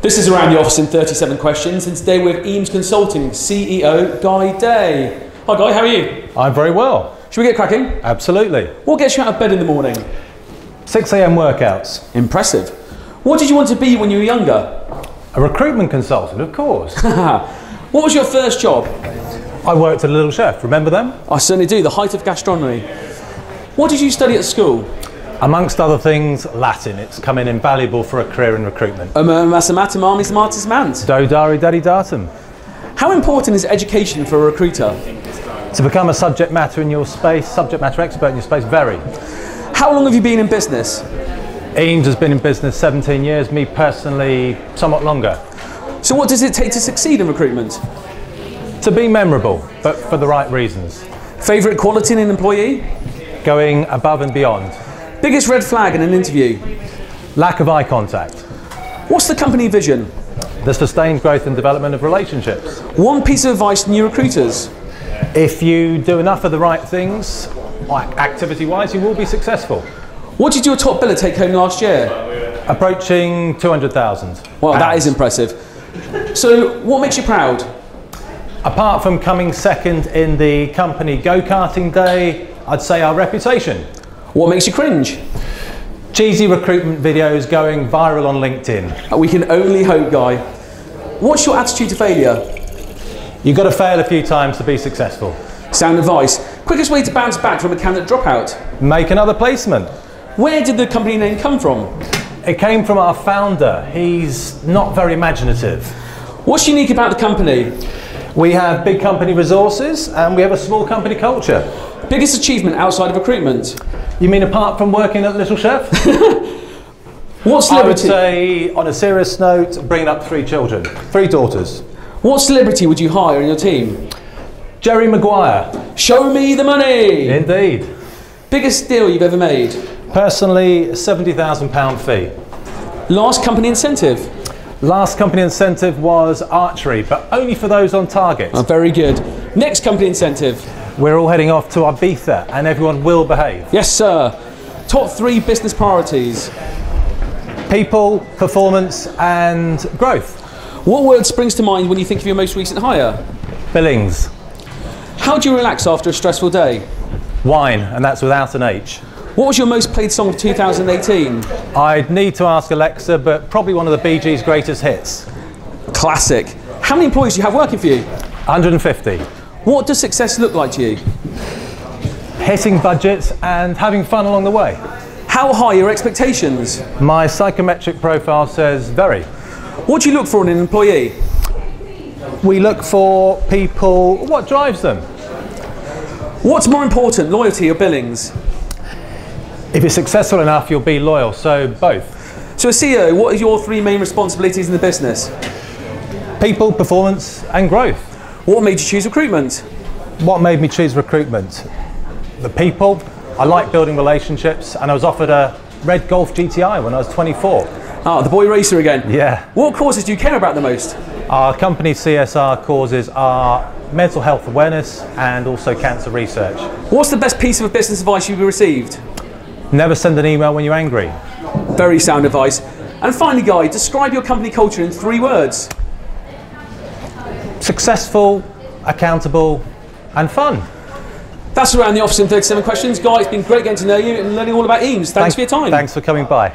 This is Around the Office in 37 Questions, and today we're with Eames Consulting CEO Guy Day. Hi Guy, how are you? I'm very well. Should we get cracking? Absolutely. What gets you out of bed in the morning? 6 AM workouts. Impressive. What did you want to be when you were younger? A recruitment consultant, of course. What was your first job? I worked at Little Chef, remember them? I certainly do, the height of gastronomy. What did you study at school? Amongst other things, Latin. It's come in invaluable for a career in recruitment. Mathematum armis martis mans. Dodari daddy datum. How important is education for a recruiter? To become a subject matter in your space, subject matter expert in your space, very. How long have you been in business? Eames has been in business 17 years, me personally, somewhat longer. So what does it take to succeed in recruitment? To be memorable, but for the right reasons. Favourite quality in an employee? Going above and beyond. Biggest red flag in an interview? Lack of eye contact. What's the company vision? The sustained growth and development of relationships. One piece of advice to new recruiters? If you do enough of the right things, activity-wise, you will be successful. What did your top biller take home last year? Approaching 200,000. Well, that is impressive. So, what makes you proud? Apart from coming second in the company go-karting day, I'd say our reputation. What makes you cringe? Cheesy recruitment videos going viral on LinkedIn. We can only hope, Guy. What's your attitude to failure? You've got to fail a few times to be successful. Sound advice. Quickest way to bounce back from a candidate dropout? Make another placement. Where did the company name come from? It came from our founder. He's not very imaginative. What's unique about the company? We have big company resources and we have a small company culture. Biggest achievement outside of recruitment? You mean apart from working at Little Chef? What celebrity? I would say, on a serious note, bringing up three daughters. What celebrity would you hire in your team? Jerry Maguire. Show me the money! Indeed. Biggest deal you've ever made? Personally, a £70,000 fee. Last company incentive? Last company incentive was archery, but only for those on target. Oh, very good. Next company incentive? We're all heading off to Ibiza and everyone will behave. Yes, sir. Top three business priorities? People, performance and growth. What word springs to mind when you think of your most recent hire? Billings. How do you relax after a stressful day? Wine, and that's without an H. What was your most played song of 2018? I'd need to ask Alexa, but probably one of the Bee Gees' greatest hits. Classic. How many employees do you have working for you? 150. What does success look like to you? Hitting budgets and having fun along the way. How high are your expectations? My psychometric profile says very. What do you look for in an employee? We look for people, what drives them? What's more important, loyalty or billings? If you're successful enough, you'll be loyal, so both. So as CEO, what are your three main responsibilities in the business? People, performance and growth. What made you choose recruitment? What made me choose recruitment? The people. I like building relationships and I was offered a red Golf GTI when I was 24. Ah, the boy racer again. Yeah. What causes do you care about the most? Our company's CSR causes are mental health awareness and also cancer research. What's the best piece of business advice you've received? Never send an email when you're angry. Very sound advice. And finally, Guy, describe your company culture in 3 words. Successful, accountable and fun. That's Around the Office in 37 Questions. Guy, it's been great getting to know you and learning all about Eames. Thanks for your time. Thanks for coming by.